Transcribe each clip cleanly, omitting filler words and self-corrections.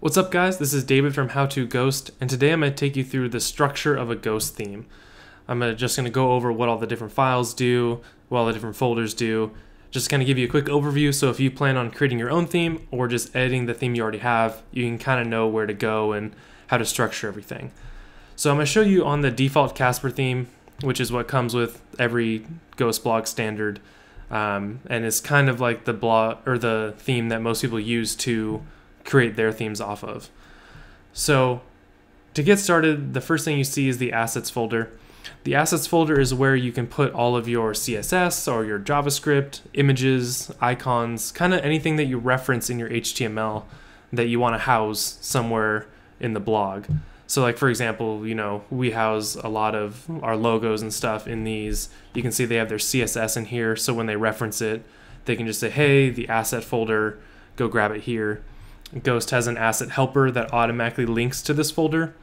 What's up guys, this is David from How to Ghost, and today I'm going to take you through the structure of a ghost theme. I'm just going to go over what all the different files do, what all the different folders do, just kind of give you a quick overview so if you plan on creating your own theme or just editing the theme you already have, you can kind of know where to go and how to structure everything. So I'm going to show you on the default Casper theme, which is what comes with every Ghost blog standard, and it's kind of like the blog or the theme that most people use to create their themes off of. So to get started, the first thing you see is the assets folder. The assets folder is where you can put all of your CSS or your JavaScript, images, icons, kind of anything that you reference in your HTML that you want to house somewhere in the blog. So like for example, you know, we house a lot of our logos and stuff in these. You can see they have their CSS in here, so when they reference it, they can just say, hey, the asset folder, go grab it here. Ghost has an asset helper that automatically links to this folder.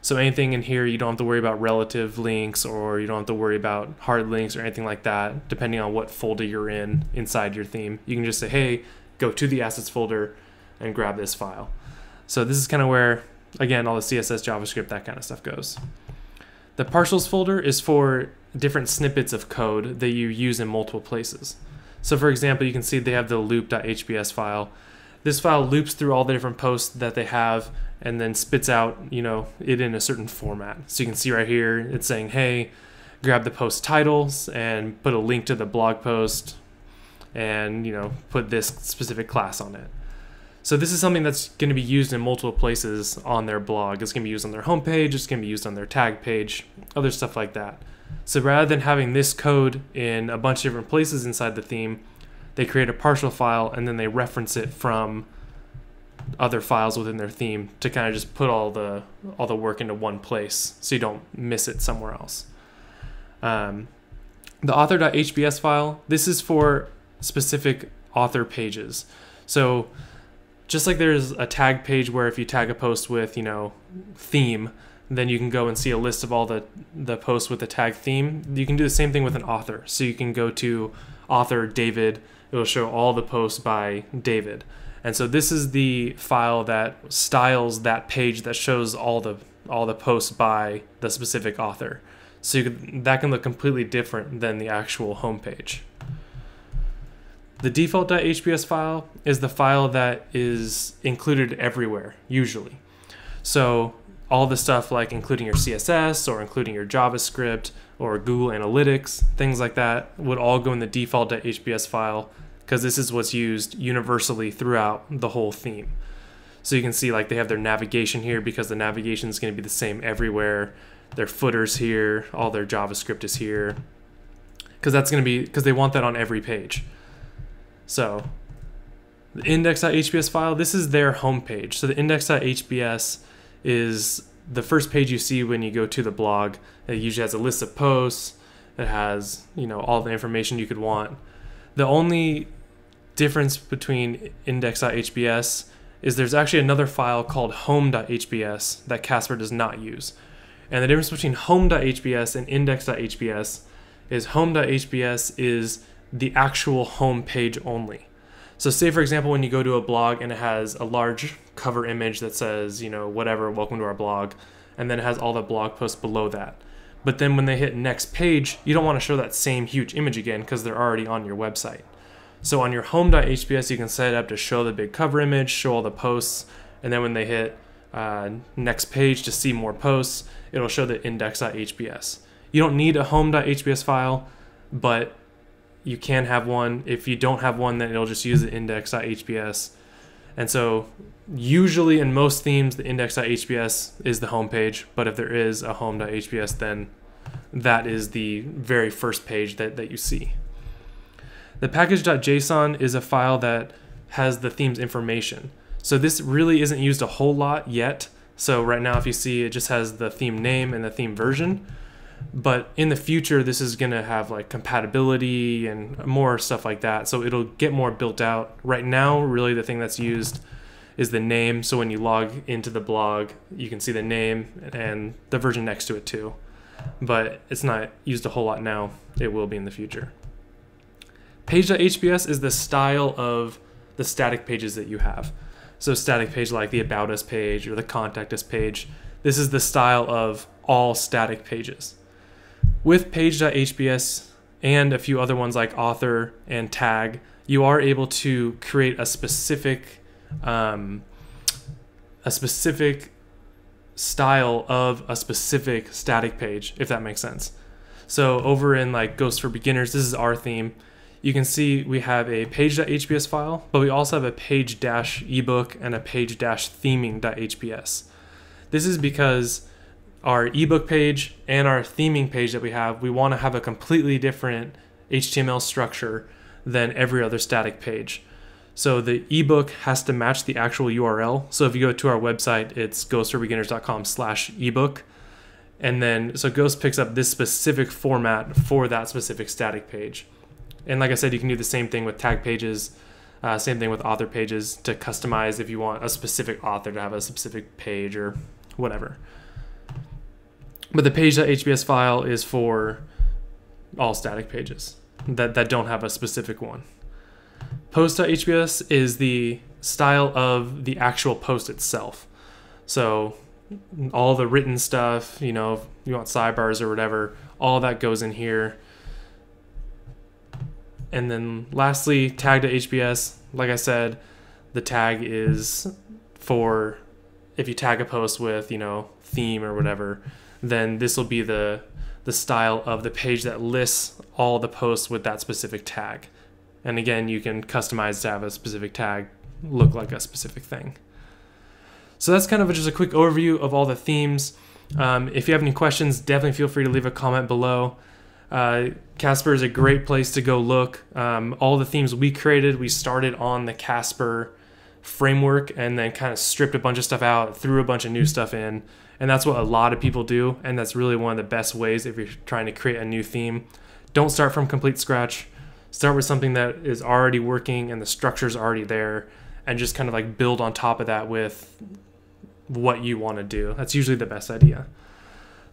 So anything in here, you don't have to worry about relative links, or you don't have to worry about hard links or anything like that, depending on what folder you're in inside your theme. You can just say, hey, go to the assets folder and grab this file. So this is kind of where, again, all the CSS, JavaScript, that kind of stuff goes. The partials folder is for different snippets of code that you use in multiple places. So for example, you can see they have the loop.hbs file. This file loops through all the different posts that they have and then spits out, you know, it in a certain format. So you can see right here, it's saying, hey, grab the post titles and put a link to the blog post and, you know, put this specific class on it. So this is something that's going to be used in multiple places on their blog. It's going to be used on their homepage, it's going to be used on their tag page, other stuff like that. So rather than having this code in a bunch of different places inside the theme, they create a partial file and then they reference it from other files within their theme to kind of just put all the work into one place so you don't miss it somewhere else. The author.hbs file, this is for specific author pages. So just like there's a tag page where if you tag a post with, you know, theme, then you can go and see a list of all the posts with the tag theme. You can do the same thing with an author. So you can go to author David, it will show all the posts by David. And so this is the file that styles that page that shows all the posts by the specific author. So you could, that can look completely different than the actual homepage. The default.hbs file is the file that is included everywhere, usually. So all the stuff like including your CSS or including your JavaScript or Google Analytics, things like that would all go in the default.hbs file because this is what's used universally throughout the whole theme. So you can see like they have their navigation here because the navigation is going to be the same everywhere. Their footer's here, all their JavaScript is here because that's going to be because they want that on every page. So the index.hbs file, this is their homepage. So the index.hbs is the first page you see when you go to the blog. It usually has a list of posts. It has, you know, all the information you could want. The only difference between index.hbs is there's actually another file called home.hbs that Casper does not use. And the difference between home.hbs and index.hbs is home.hbs is the actual home page only. So say for example when you go to a blog and it has a large cover image that says, you know, whatever, welcome to our blog, and then it has all the blog posts below that. But then when they hit next page, you don't want to show that same huge image again because they're already on your website. So on your home.hbs you can set it up to show the big cover image, show all the posts, and then when they hit next page to see more posts, it'll show the index.hbs. You don't need a home.hbs file, but you can have one. If you don't have one, then it'll just use the index.hbs. And so usually in most themes, the index.hbs is the home page, but if there is a home.hbs, then that is the very first page that you see. The package.json is a file that has the theme's information. So this really isn't used a whole lot yet. So right now, if you see, it just has the theme name and the theme version. But in the future, this is going to have like compatibility and more stuff like that. So it'll get more built out. Right now, really the thing that's used is the name. So when you log into the blog, you can see the name and the version next to it too. But it's not used a whole lot now. It will be in the future. Page.hbs is the style of the static pages that you have. So static page like the About Us page or the Contact Us page. This is the style of all static pages. With page.hbs and a few other ones like author and tag, you are able to create a specific style of a specific static page, if that makes sense. So over in like Ghost for Beginners, this is our theme. You can see we have a page.hbs file, but we also have a page-ebook and a page-theming.hbs. This is because our ebook page and our theming page that we have, we want to have a completely different HTML structure than every other static page. So the ebook has to match the actual URL. So if you go to our website, it's ghostforbeginners.com/ebook. And then, so Ghost picks up this specific format for that specific static page. And like I said, you can do the same thing with tag pages, same thing with author pages to customize if you want a specific author to have a specific page or whatever. But the page.hbs file is for all static pages that don't have a specific one. Post.hbs is the style of the actual post itself. So all the written stuff, you know, if you want sidebars or whatever, all that goes in here. And then lastly, tag.hbs, like I said, the tag is for if you tag a post with, you know, theme or whatever, then this will be the style of the page that lists all the posts with that specific tag. And again, you can customize to have a specific tag look like a specific thing. So that's kind of just a quick overview of all the themes. If you have any questions, definitely feel free to leave a comment below. Casper is a great place to go look. All the themes we created, we started on the Casper framework and then kind of stripped a bunch of stuff out, threw a bunch of new stuff in. And that's what a lot of people do. And that's really one of the best ways if you're trying to create a new theme. Don't start from complete scratch. Start with something that is already working and the structure's already there. And just kind of like build on top of that with what you want to do. That's usually the best idea.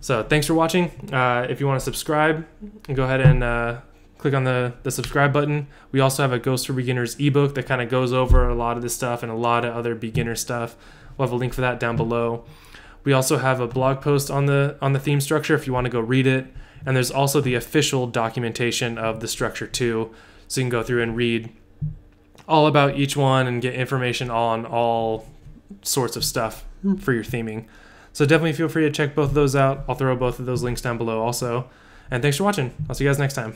So thanks for watching. If you want to subscribe, go ahead and click on the subscribe button. We also have a Ghost for Beginners ebook that kind of goes over a lot of this stuff and a lot of other beginner stuff. We'll have a link for that down below. We also have a blog post on the theme structure if you want to go read it. And there's also the official documentation of the structure too. So you can go through and read all about each one and get information on all sorts of stuff for your theming. So definitely feel free to check both of those out. I'll throw both of those links down below also. And thanks for watching. I'll see you guys next time.